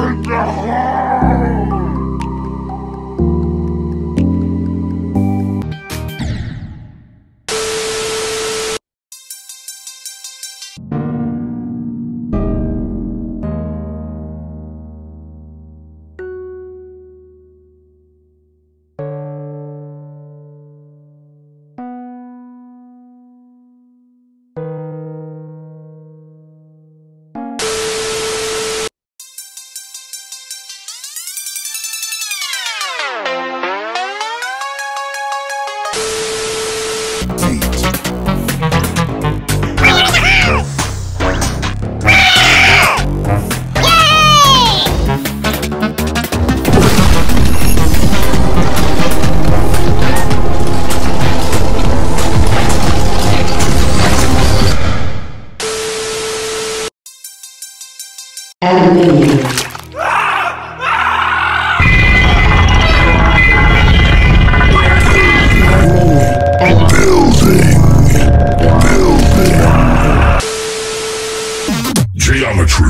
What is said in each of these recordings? in the hole! Geometry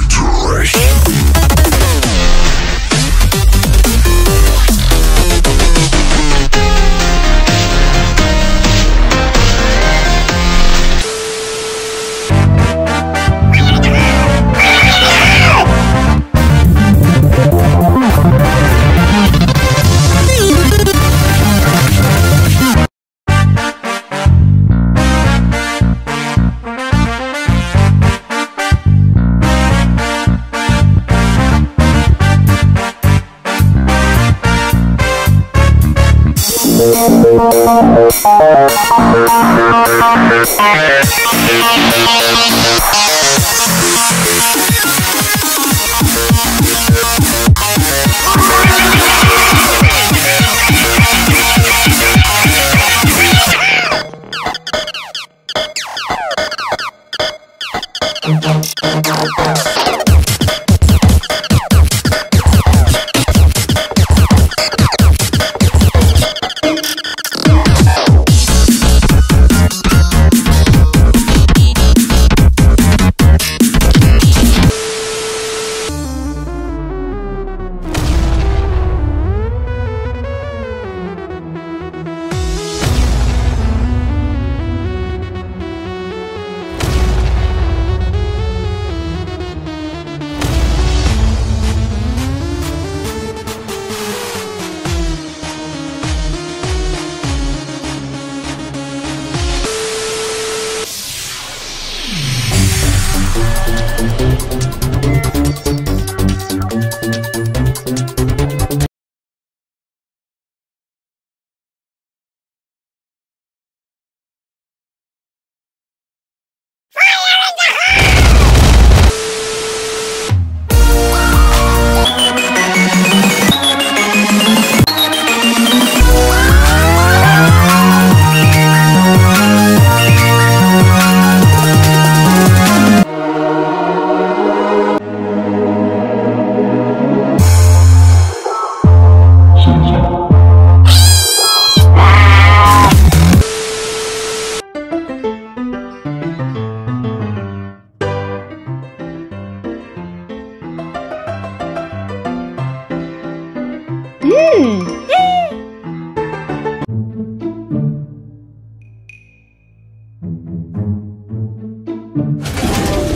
Dash.